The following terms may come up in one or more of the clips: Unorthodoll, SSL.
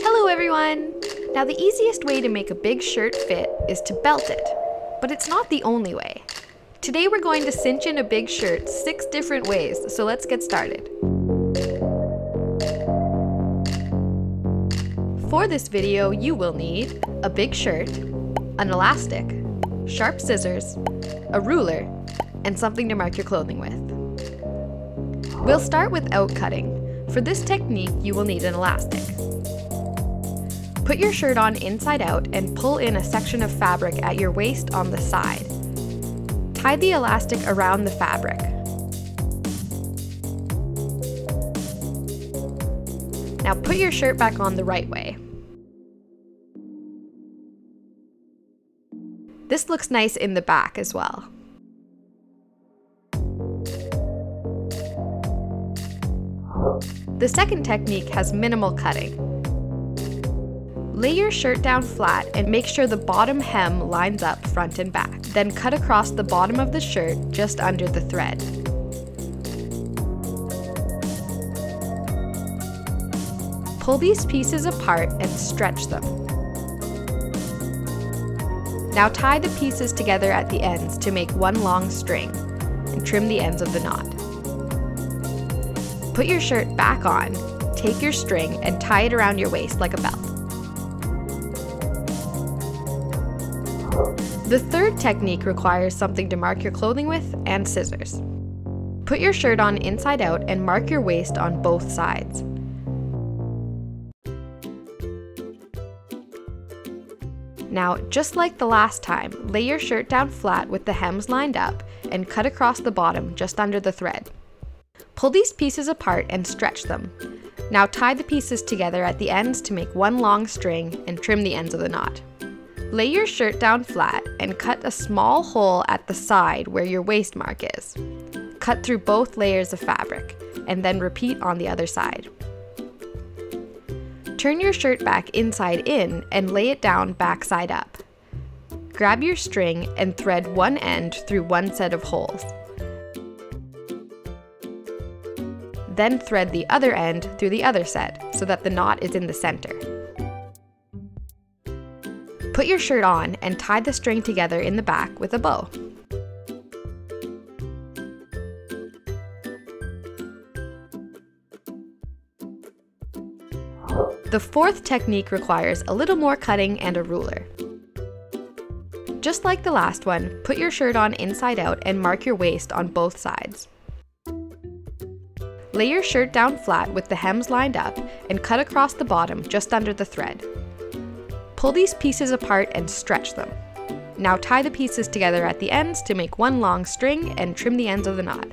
Hello everyone! Now the easiest way to make a big shirt fit is to belt it, but it's not the only way. Today we're going to cinch in a big shirt 6 different ways, so let's get started. For this video you will need a big shirt, an elastic, sharp scissors, a ruler, and something to mark your clothing with. We'll start without cutting. For this technique you will need an elastic. Put your shirt on inside out and pull in a section of fabric at your waist on the side. Tie the elastic around the fabric. Now put your shirt back on the right way. This looks nice in the back as well. The second technique has minimal cutting. Lay your shirt down flat and make sure the bottom hem lines up front and back. Then cut across the bottom of the shirt just under the thread. Pull these pieces apart and stretch them. Now tie the pieces together at the ends to make one long string and trim the ends of the knot. Put your shirt back on, take your string and tie it around your waist like a belt. The third technique requires something to mark your clothing with and scissors. Put your shirt on inside out and mark your waist on both sides. Now, just like the last time, lay your shirt down flat with the hems lined up and cut across the bottom just under the thread. Pull these pieces apart and stretch them. Now tie the pieces together at the ends to make one long string and trim the ends of the knot. Lay your shirt down flat and cut a small hole at the side where your waist mark is. Cut through both layers of fabric and then repeat on the other side. Turn your shirt back inside in and lay it down back side up. Grab your string and thread one end through one set of holes. Then thread the other end through the other set so that the knot is in the center. Put your shirt on and tie the string together in the back with a bow. The fourth technique requires a little more cutting and a ruler. Just like the last one, put your shirt on inside out and mark your waist on both sides. Lay your shirt down flat with the hems lined up and cut across the bottom just under the thread. Pull these pieces apart and stretch them. Now tie the pieces together at the ends to make one long string and trim the ends of the knot.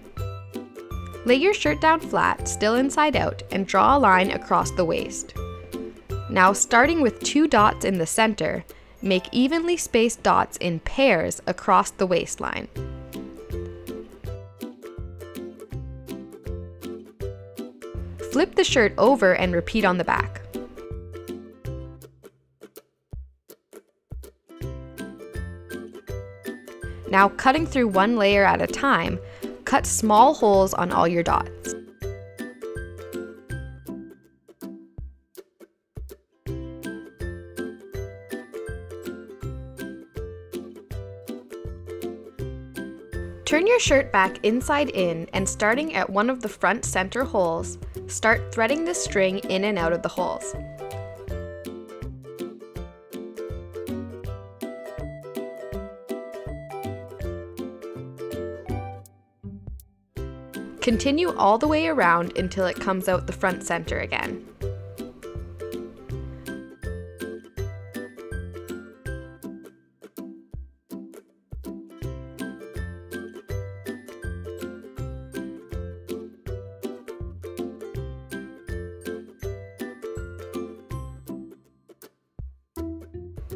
Lay your shirt down flat, still inside out, and draw a line across the waist. Now, starting with 2 dots in the center, make evenly spaced dots in pairs across the waistline. Flip the shirt over and repeat on the back. Now, cutting through one layer at a time, cut small holes on all your dots. Turn your shirt back inside in and starting at one of the front center holes, start threading the string in and out of the holes. Continue all the way around until it comes out the front center again.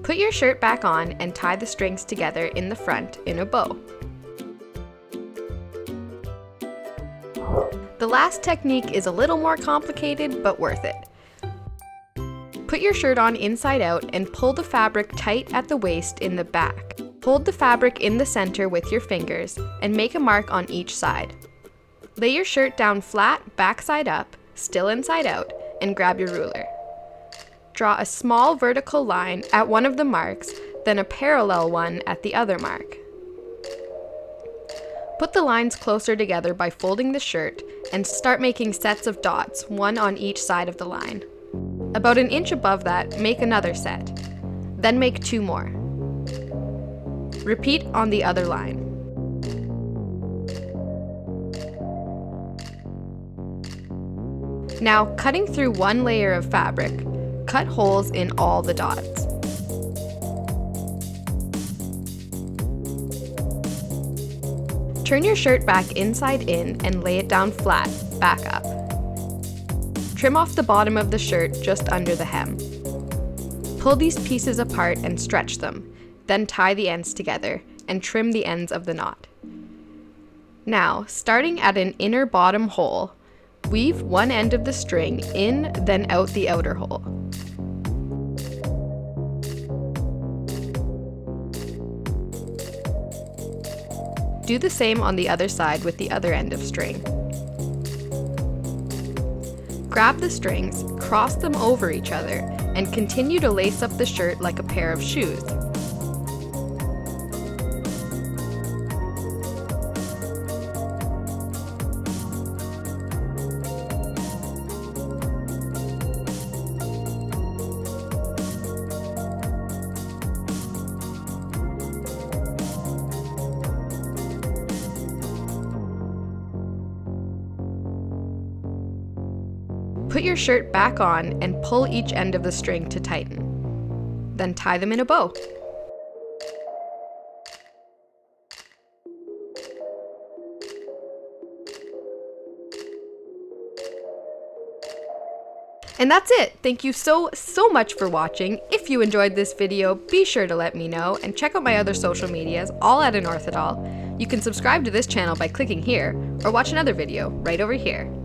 Put your shirt back on and tie the strings together in the front in a bow. The last technique is a little more complicated, but worth it. Put your shirt on inside out and pull the fabric tight at the waist in the back. Hold the fabric in the center with your fingers and make a mark on each side. Lay your shirt down flat, back side up, still inside out, and grab your ruler. draw a small vertical line at one of the marks, then a parallel one at the other mark. Put the lines closer together by folding the shirt and start making sets of dots, one on each side of the line. About an inch above that, make another set. Then make two more. Repeat on the other line. Now, cutting through one layer of fabric, cut holes in all the dots. Turn your shirt back inside in and lay it down flat, back up. Trim off the bottom of the shirt just under the hem. Pull these pieces apart and stretch them, then tie the ends together and trim the ends of the knot. Now, starting at an inner bottom hole, weave one end of the string in, then out the outer hole. Do the same on the other side with the other end of string. Grab the strings, cross them over each other, and continue to lace up the shirt like a pair of shoes. Put your shirt back on and pull each end of the string to tighten. Then tie them in a bow. And that's it! Thank you so much for watching. If you enjoyed this video, be sure to let me know and check out my other social medias, all at Unorthodoll. You can subscribe to this channel by clicking here, or watch another video right over here.